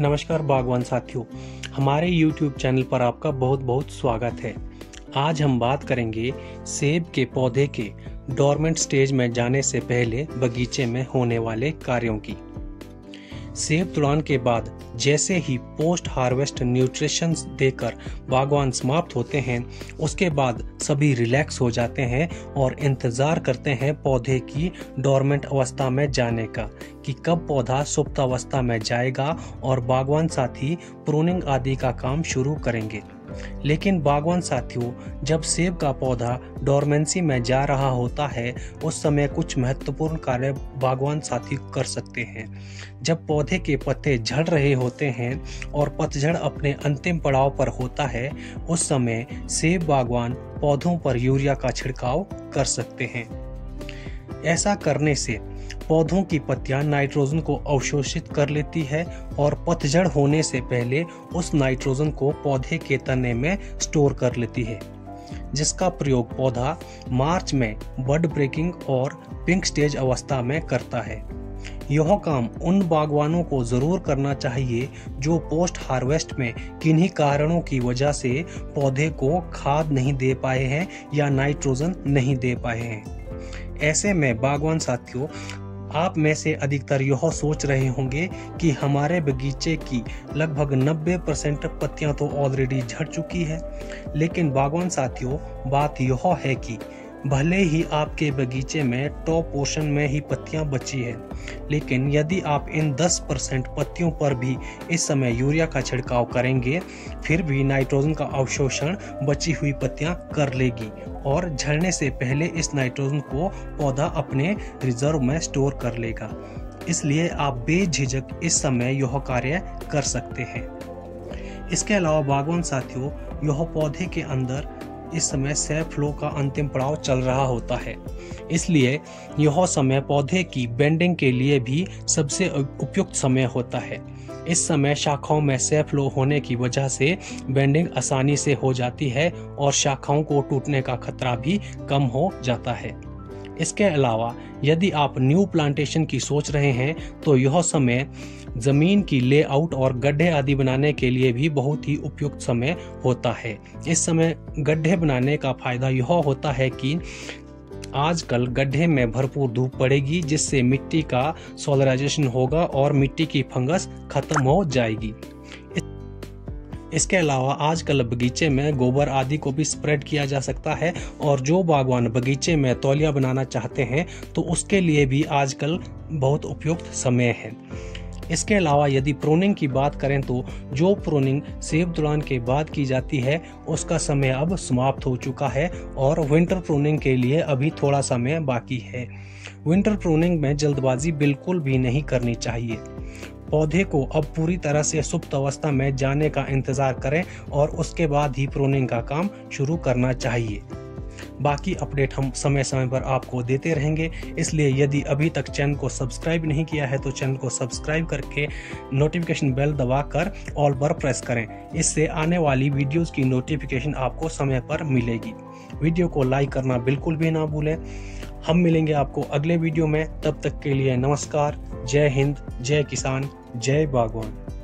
नमस्कार बागवान साथियों, हमारे YouTube चैनल पर आपका बहुत बहुत स्वागत है। आज हम बात करेंगे सेब के पौधे के डोरमेंट स्टेज में जाने से पहले बगीचे में होने वाले कार्यों की। सेब तुड़ान के बाद जैसे ही पोस्ट हार्वेस्ट न्यूट्रिशन देकर बागवान समाप्त होते हैं, उसके बाद सभी रिलैक्स हो जाते हैं और इंतज़ार करते हैं पौधे की डोरमेंट अवस्था में जाने का कि कब पौधा सुप्त अवस्था में जाएगा और बागवान साथी प्रूनिंग आदि का काम शुरू करेंगे। लेकिन बागवान साथियों, जब सेब का पौधा डोरमेंसी में जा रहा होता है, उस समय कुछ महत्वपूर्ण कार्य बागवान साथी कर सकते हैं। जब पौधे के पत्ते झड़ रहे होते हैं और पतझड़ अपने अंतिम पड़ाव पर होता है, उस समय सेब बागवान पौधों पर यूरिया का छिड़काव कर सकते हैं। ऐसा करने से पौधों की पत्तियां नाइट्रोजन को अवशोषित कर लेती है और पतझड़ होने से पहले उस नाइट्रोजन को पौधे के तने में स्टोर कर लेती है, जिसका प्रयोग पौधा मार्च में बड ब्रेकिंग और पिंक स्टेज अवस्था में करता है। यह काम उन बागवानों को ज़रूर करना चाहिए जो पोस्ट हार्वेस्ट में किन्हीं कारणों की वजह से पौधे को खाद नहीं दे पाए हैं या नाइट्रोजन नहीं दे पाए हैं। ऐसे में बागवान साथियों, आप में से अधिकतर यह सोच रहे होंगे कि हमारे बगीचे की लगभग 90% पत्तियां तो ऑलरेडी झड़ चुकी है। लेकिन बागवान साथियों, बात यह है कि भले ही आपके बगीचे में टॉप पोर्शन में ही पत्तियां बची है, लेकिन यदि आप इन 10% पत्तियों पर भी इस समय यूरिया का छिड़काव करेंगे, फिर भी नाइट्रोजन का अवशोषण बची हुई पत्तियां कर लेगी और झड़ने से पहले इस नाइट्रोजन को पौधा अपने रिजर्व में स्टोर कर लेगा। इसलिए आप बेझिझक इस समय यह कार्य कर सकते हैं। इसके अलावा बागवान साथियों, यह पौधे के अंदर इस समय सेब फ्लो का अंतिम पड़ाव चल रहा होता है, इसलिए यह समय पौधे की बेंडिंग के लिए भी सबसे उपयुक्त समय होता है। इस समय शाखाओं में सेब फ्लो होने की वजह से बेंडिंग आसानी से हो जाती है और शाखाओं को टूटने का खतरा भी कम हो जाता है। इसके अलावा यदि आप न्यू प्लांटेशन की सोच रहे हैं, तो यह समय ज़मीन की लेआउट और गड्ढे आदि बनाने के लिए भी बहुत ही उपयुक्त समय होता है। इस समय गड्ढे बनाने का फायदा यह होता है कि आजकल गड्ढे में भरपूर धूप पड़ेगी, जिससे मिट्टी का सॉलराइजेशन होगा और मिट्टी की फंगस खत्म हो जाएगी। इसके अलावा आजकल बगीचे में गोबर आदि को भी स्प्रेड किया जा सकता है और जो बागवान बगीचे में तौलिया बनाना चाहते हैं, तो उसके लिए भी आजकल बहुत उपयुक्त समय है। इसके अलावा यदि प्रूनिंग की बात करें, तो जो प्रूनिंग सेब तुड़ान के बाद की जाती है, उसका समय अब समाप्त हो चुका है और विंटर प्रूनिंग के लिए अभी थोड़ा समय बाकी है। विंटर प्रूनिंग में जल्दबाजी बिल्कुल भी नहीं करनी चाहिए। पौधे को अब पूरी तरह से सुप्त अवस्था में जाने का इंतज़ार करें और उसके बाद ही प्रूनिंग का काम शुरू करना चाहिए। बाकी अपडेट हम समय समय पर आपको देते रहेंगे, इसलिए यदि अभी तक चैनल को सब्सक्राइब नहीं किया है, तो चैनल को सब्सक्राइब करके नोटिफिकेशन बेल दबाकर ऑल पर प्रेस करें। इससे आने वाली वीडियोस की नोटिफिकेशन आपको समय पर मिलेगी। वीडियो को लाइक करना बिल्कुल भी ना भूलें। हम मिलेंगे आपको अगले वीडियो में, तब तक के लिए नमस्कार। जय हिंद, जय किसान, जय बागवान।